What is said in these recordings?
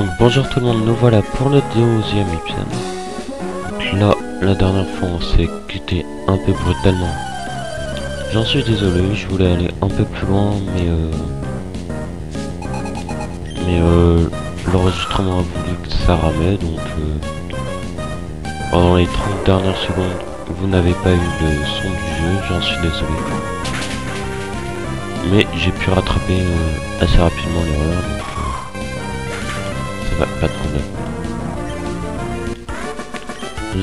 Donc bonjour tout le monde, nous voilà pour le 12e épisode. Là, la dernière fois on s'est quitté un peu brutalement. J'en suis désolé, je voulais aller un peu plus loin, mais l'enregistrement a voulu que ça ramait, donc pendant les 30 dernières secondes, vous n'avez pas eu le son du jeu, j'en suis désolé. Mais j'ai pu rattraper assez rapidement l'erreur, donc ça va, pas de problème.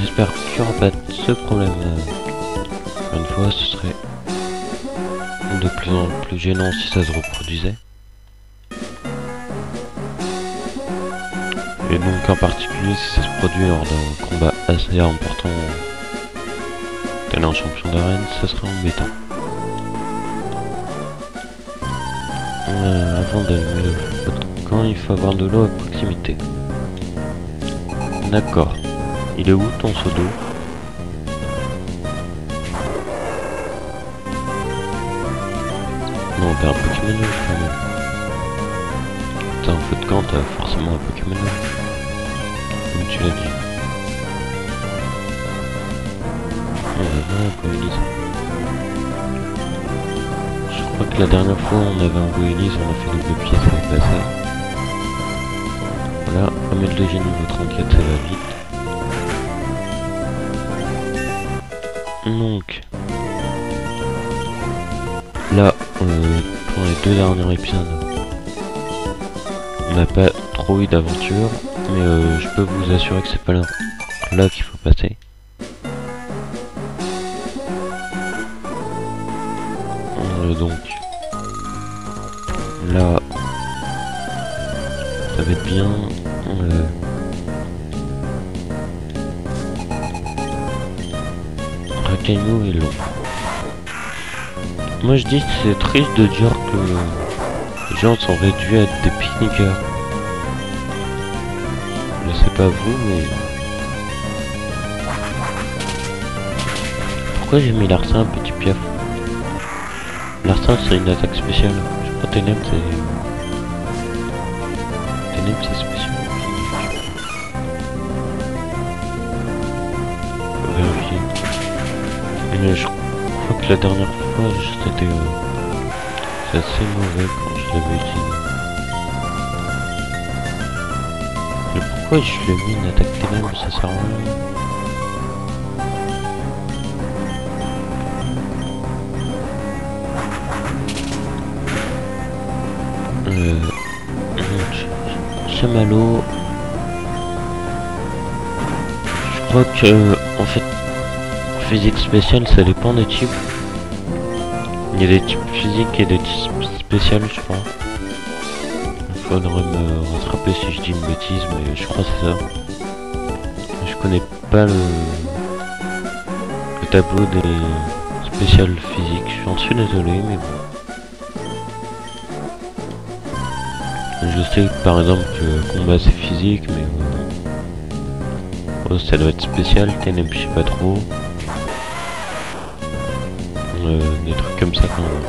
J'espère qu'il n'y aura pas de ce problème. Une fois, ce serait de plus en plus gênant si ça se reproduisait. Et donc en particulier si ça se produit lors d'un combat assez important tel un champion d'arène, ça serait embêtant. Avant d'allumer le volcan, il faut avoir de l'eau à proximité. D'accord. Il est où ton seau d'eau? Non, t'as un Pokémon quand même. T'as un feu de camp, t'as forcément un Pokémon. Comme tu l'as dit. On avait un Goélise. Je crois que la dernière fois on avait un Goélise, on a fait double pièce avec la salle. Voilà, on met le génie niveau 34, ça va vite. Donc là, pour les deux derniers épisodes, on n'a pas trop eu d'aventure, mais je peux vous assurer que c'est pas là qu'il faut passer. Donc, là, ça va être bien. Racaillou est long. Moi je dis que c'est triste de dire que les gens sont réduits à être des pique-niqueurs. Je sais pas vous, mais... Pourquoi j'ai mis l'arsen, petit piaf? L'arsen c'est une attaque spéciale. Je crois que ténèbres c'est... Ténèbres c'est spécial. Vérifier. Mais je crois que la dernière fois... c'était assez mauvais quand je l'avais utilisé. Mais pourquoi je l'ai mis une attaque ténèbre, ça sert à rien. Chamallow. Je crois que en fait physique spéciale ça dépend des types. Il y a des types physiques et des types spéciales, je crois. Il faudrait me rattraper si je dis une bêtise, mais je crois que c'est ça. Je connais pas le tableau des spéciales physiques. J'en suis désolé, mais bon. Je sais par exemple que combat c'est physique, mais bon. Oh, ça doit être spécial, ténèbres je sais pas trop. Des trucs comme ça quand même.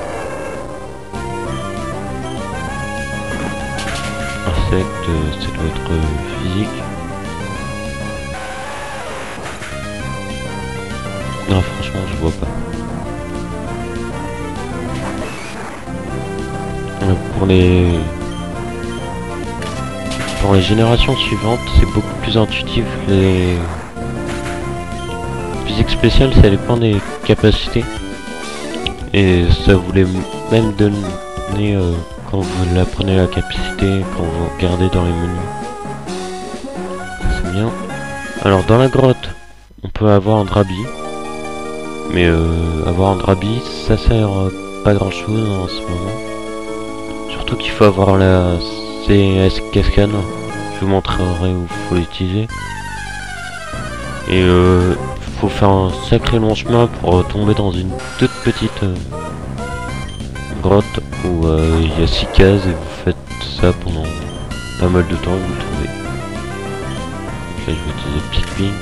Insecte, c'est votre physique. Non, franchement, je vois pas. Pour les générations suivantes, c'est beaucoup plus intuitif. Les physiques spéciales, ça dépend des capacités. Et ça voulait même donner quand vous l'apprenez la capacité, quand vous regardez dans les menus. C'est bien. Alors dans la grotte, on peut avoir un drabi. Mais avoir un drabi, ça sert pas grand chose en ce moment. Surtout qu'il faut avoir la CS cascade. Je vous montrerai où faut l'utiliser. Et faut faire un sacré long chemin pour tomber dans une toute petite grotte où il y a 6 cases et vous faites ça pendant pas mal de temps et vous le trouvez. Donc là je vais utiliser Pikmin.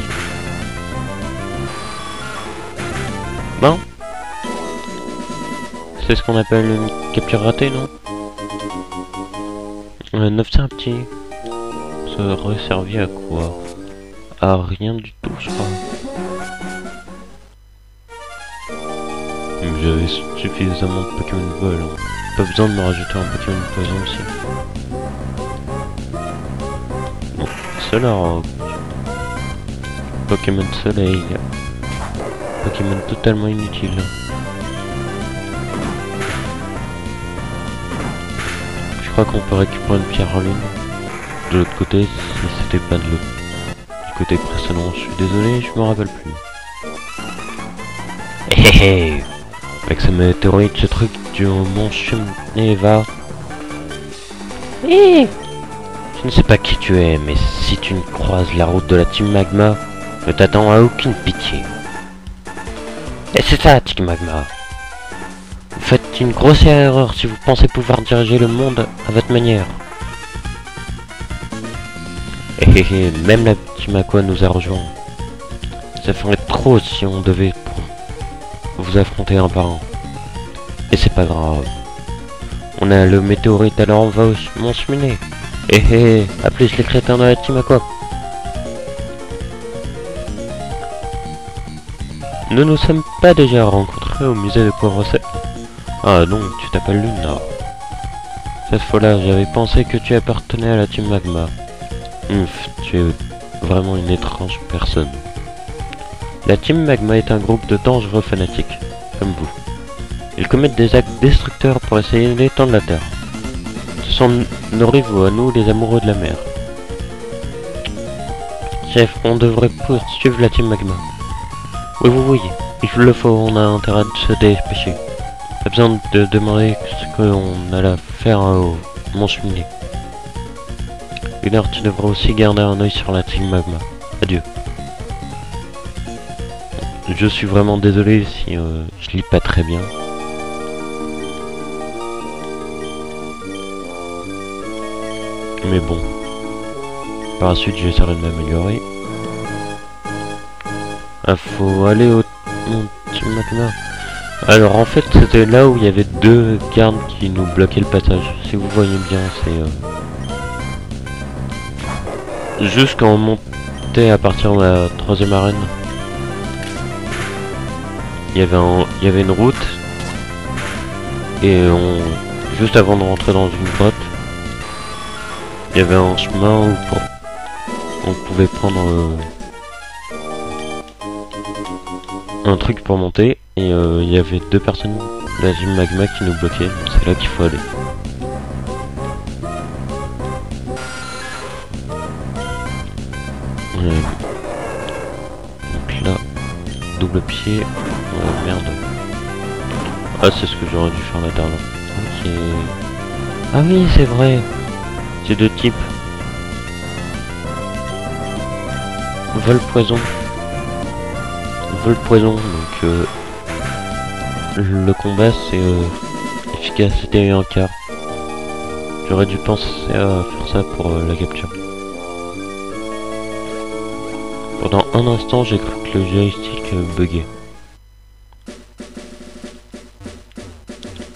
Bon, c'est ce qu'on appelle une capture ratée, non? 9 c'est un petit. resservait à quoi? À rien du tout, je crois. J'avais suffisamment de Pokémon Vol. Hein. Pas besoin de me rajouter un Pokémon Poison aussi. Bon, Solar Pokémon Soleil. Pokémon totalement inutile. Je crois qu'on peut récupérer une pierre en lune. De l'autre côté, si c'était pas de l'autre côté précédent, je suis désolé, je me rappelle plus. Hey, avec ce météorite, ce truc du mont Shumneva. Hey, je ne sais pas qui tu es, mais si tu ne croises la route de la Team Magma, je t'attends à aucune pitié. Et c'est ça, Team Magma. Vous faites une grossière erreur si vous pensez pouvoir diriger le monde à votre manière. Et même la Team Aqua nous a rejoint. Ça ferait trop si on devait vous affronter un par un. Et c'est pas grave. On a le météorite, alors on va au Mont Shumné. Et à plus les crétins de la Team Aqua. Nous nous sommes pas déjà rencontrés au musée de Poirocet. Ah non, tu t'appelles Luna. Cette fois-là, j'avais pensé que tu appartenais à la Team Magma. Ouf, tu es vraiment une étrange personne. La Team Magma est un groupe de dangereux fanatiques, comme vous. Ils commettent des actes destructeurs pour essayer d'étendre la Terre. Ce sont nos rivaux à nous, les amoureux de la mer. Chef, on devrait poursuivre la Team Magma. Oui, il le faut, on a intérêt de se dépêcher. Pas besoin de demander ce qu'on a à faire au Mont Shumné. Gunnar, tu devras aussi garder un œil sur la Team Magma. Adieu. Je suis vraiment désolé si je lis pas très bien. Mais bon. Par la suite, j'essaierai de m'améliorer. Ah, faut aller au maintenant. Alors en fait c'était là où il y avait deux gardes qui nous bloquaient le passage. Si vous voyez bien c'est... Juste quand on montait à partir de la troisième arène. Il y avait une route. Et on... Juste avant de rentrer dans une grotte. Il y avait un chemin où on pouvait prendre... un truc pour monter et il y avait deux personnes de la Team Magma qui nous bloquaient, c'est là qu'il faut aller. Donc là, double pied, merde. Ah c'est ce que j'aurais dû faire la dernière fois. Okay. Ah oui c'est vrai, c'est deux types. Vol poison. Le poison, donc le combat c'est efficacité et un quart. J'aurais dû penser à faire ça pour la capture. Pendant un instant j'ai cru que le joystick buguait.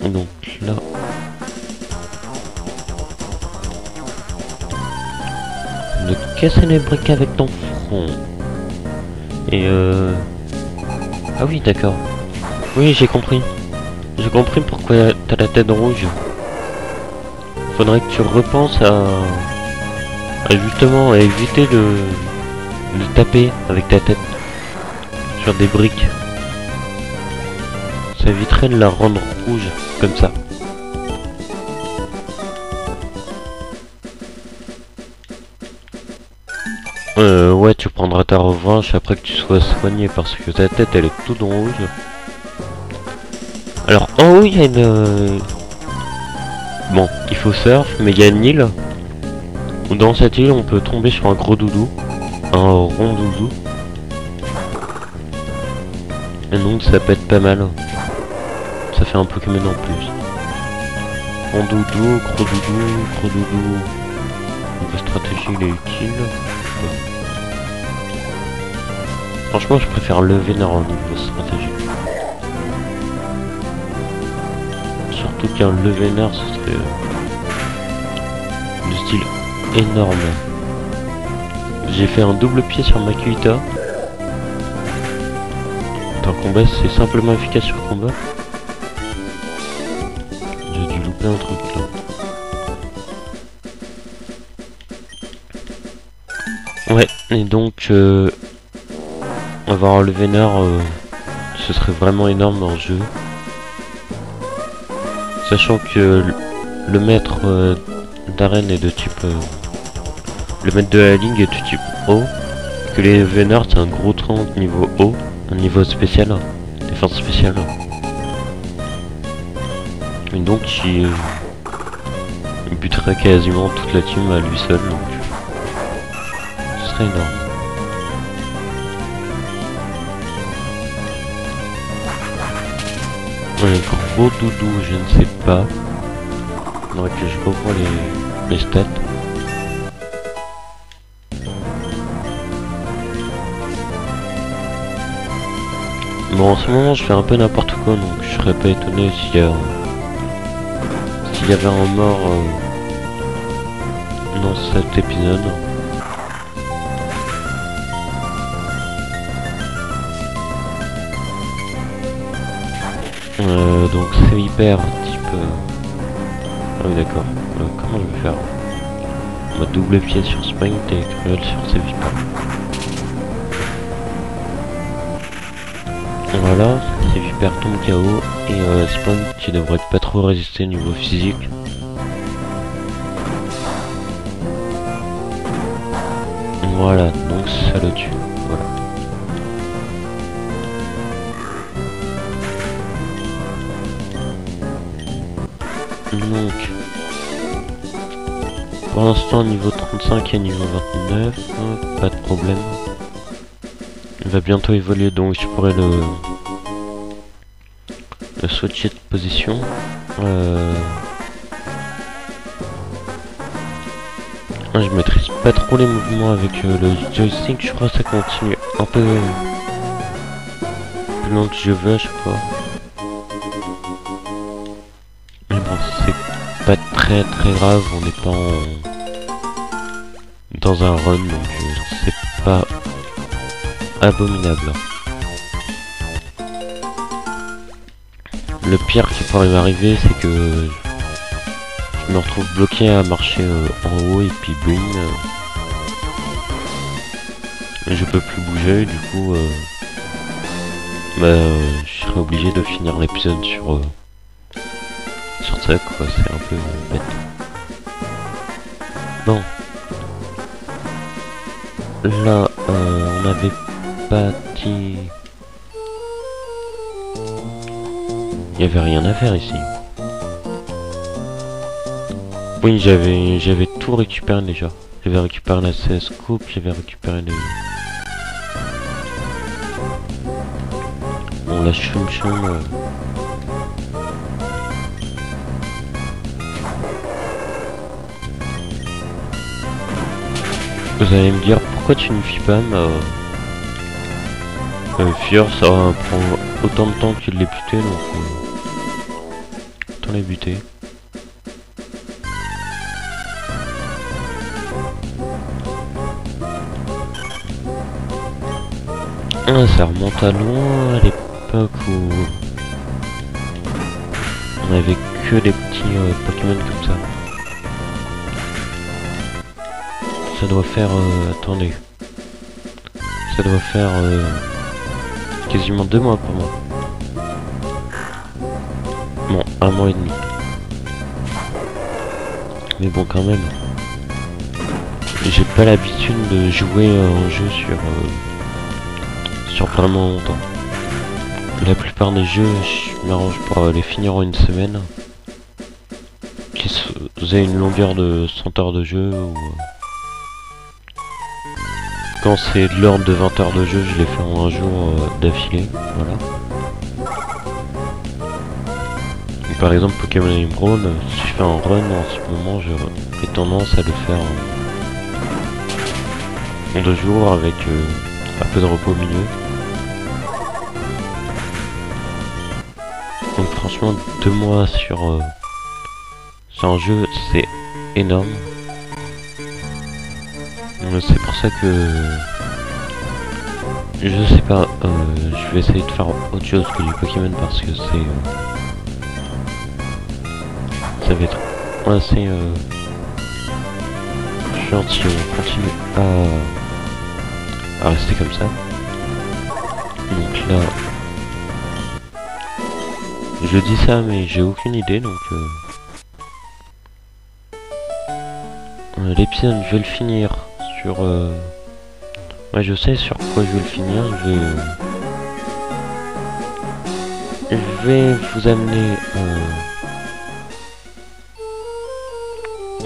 Donc là de casser les briques avec ton front et Ah oui, d'accord. Oui, j'ai compris. J'ai compris pourquoi t'as la tête rouge. Faudrait que tu repenses à justement éviter de taper avec ta tête sur des briques. Ça éviterait de la rendre rouge comme ça. Ouais, tu prendras ta revanche après que tu sois soigné parce que ta tête elle est toute rouge. Alors en haut il y a une... Bon, il faut surf, mais il y a une île. Dans cette île on peut tomber sur un gros doudou. Un rond doudou. Et donc ça pète pas mal. Ça fait un Pokémon en plus. Rond doudou, gros doudou, gros doudou. Niveau stratégie il est utile. Franchement, je préfère le Vénard au niveau stratégie. Surtout qu'un le Vénard, ce serait... de style énorme. J'ai fait un double pied sur Makuhita. Dans le combat, c'est simplement efficace sur le combat. J'ai dû louper un truc là. Ouais, et donc avoir le Vénard, ce serait vraiment énorme en jeu. Sachant que le maître d'arène est de type... le maître de la ligne est de type haut. Que les Vénards, c'est un gros 30 niveau haut, un niveau spécial, défense spéciale. Et donc il buterait quasiment toute la team à lui seul. Donc. Ce serait énorme. Un gros doudou, je ne sais pas. Donc je reprends les stats. Bon, en ce moment je fais un peu n'importe quoi, donc je serais pas étonné s'il y avait un mort dans cet épisode. Donc c'est hyper type... Ah oui d'accord, comment je vais faire? On va double pied sur Spinkt et Cruel sur Sévipar. Voilà, Sévipar tombe KO et Spinkt qui devrait pas trop résister au niveau physique. Voilà, donc ça le tue, voilà. Donc, pour l'instant niveau 35 et niveau 29, pas de problème. Il va bientôt évoluer, donc je pourrais le switcher de position. Je maîtrise pas trop les mouvements avec le joystick, je crois que ça continue un peu plus long que je veux, je crois. Pas très grave, on n'est pas dans un run, donc c'est pas abominable. Le pire qui pourrait m'arriver, c'est que je me retrouve bloqué à marcher en haut et puis boum, je peux plus bouger, du coup je serais obligé de finir l'épisode sur ça, quoi, c'est un peu bête. Bon, là on avait pas dit, il y avait rien à faire ici. Oui, j'avais tout récupéré déjà. J'avais récupéré la CS coupe, j'avais récupéré les... bon, la chum-chum, vous allez me dire pourquoi tu unifies pas, Fior, ça prend autant de temps que de les buter, donc autant les buter. Ah, ça remonte à loin, à l'époque où on avait que des petits Pokémon comme ça. Ça doit faire... attendez. Ça doit faire... quasiment 2 mois pour moi. Bon, 1 mois et demi. Mais bon, quand même. J'ai pas l'habitude de jouer un jeu sur vraiment longtemps. La plupart des jeux, je m'arrange pour les finir en 1 semaine. Qui faisait une longueur de 100 heures de jeu ou... Quand c'est de l'ordre de 20 heures de jeu, je les fais en un jour d'affilée, voilà. Donc, par exemple, Pokémon Émeraude, si je fais un run en ce moment, j'ai tendance à le faire en 2 jours avec un peu de repos au milieu. Donc franchement, 2 mois sur un jeu, c'est énorme. c'est pour ça que je sais pas, je vais essayer de faire autre chose que du Pokémon parce que c'est ça va être assez chiant si on continue à rester comme ça. Donc là je dis ça mais j'ai aucune idée, donc l'épisode je vais le finir sur ouais, je sais sur quoi je vais le finir. Je vais vous amener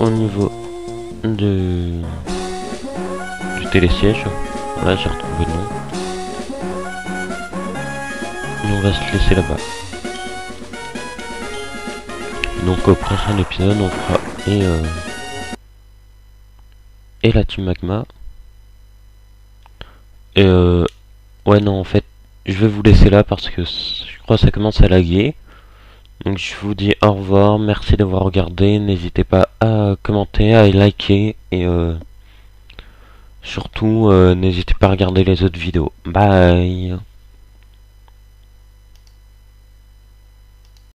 au niveau du télésiège. Voilà, j'ai retrouvé le nom. Et on va se laisser là-bas. Donc au prochain épisode on fera et la Team Magma. Et ouais non, en fait je vais vous laisser là parce que je crois que ça commence à laguer. Donc je vous dis au revoir, merci d'avoir regardé, n'hésitez pas à commenter, à liker et surtout n'hésitez pas à regarder les autres vidéos. Bye.